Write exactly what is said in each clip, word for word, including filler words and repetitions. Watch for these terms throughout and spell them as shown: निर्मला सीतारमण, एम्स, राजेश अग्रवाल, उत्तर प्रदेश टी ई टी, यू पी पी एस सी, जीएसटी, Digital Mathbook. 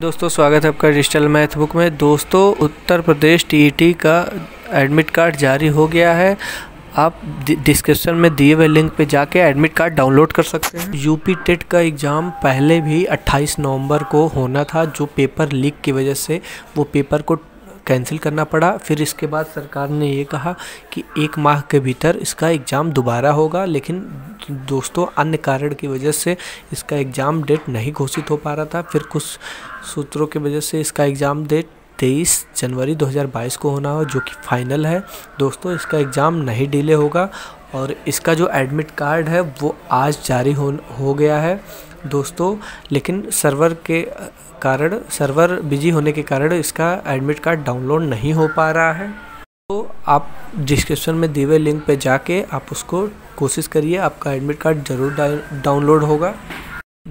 दोस्तों स्वागत है आपका डिजिटल मैथ बुक में। दोस्तों उत्तर प्रदेश टी ई टी का एडमिट कार्ड जारी हो गया है। आप डिस्क्रिप्शन में दिए हुए लिंक पे जाके एडमिट कार्ड डाउनलोड कर सकते हैं। यू पी टेट का एग्ज़ाम पहले भी अट्ठाईस नवंबर को होना था, जो पेपर लीक की वजह से वो पेपर को कैंसिल करना पड़ा। फिर इसके बाद सरकार ने ये कहा कि एक माह के भीतर इसका एग्ज़ाम दोबारा होगा, लेकिन दोस्तों अन्य कारण की वजह से इसका एग्ज़ाम डेट नहीं घोषित हो पा रहा था। फिर कुछ सूत्रों की वजह से इसका एग्ज़ाम डेट तेईस जनवरी दो हज़ार बाईस को होना हो, जो कि फाइनल है। दोस्तों इसका एग्ज़ाम नहीं डिले होगा और इसका जो एडमिट कार्ड है वो आज जारी हो हो गया है दोस्तों, लेकिन सर्वर के कारण सर्वर बिजी होने के कारण इसका एडमिट कार्ड डाउनलोड नहीं हो पा रहा है। तो आप डिस्क्रिप्शन में दिए हुए लिंक पे जाके आप उसको कोशिश करिए, आपका एडमिट कार्ड जरूर डाउनलोड होगा।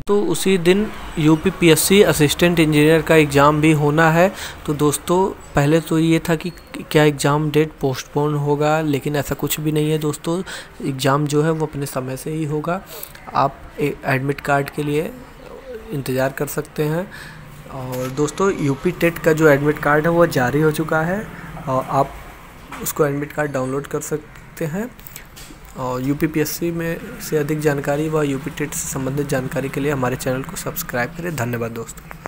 तो उसी दिन यू पी पी एस सी assistant engineer का एग्ज़ाम भी होना है। तो दोस्तों पहले तो ये था कि क्या एग्ज़ाम डेट पोस्टपोन होगा, लेकिन ऐसा कुछ भी नहीं है दोस्तों। एग्ज़ाम जो है वो अपने समय से ही होगा। आप एडमिट कार्ड के लिए इंतज़ार कर सकते हैं। और दोस्तों यू पी टेट का जो एडमिट कार्ड है वो जारी हो चुका है और आप उसको एडमिट कार्ड डाउनलोड कर सकते हैं। और यू पी पी एस सी में से अधिक जानकारी व यू पी टेट से संबंधित जानकारी के लिए हमारे चैनल को सब्सक्राइब करें। धन्यवाद दोस्तों।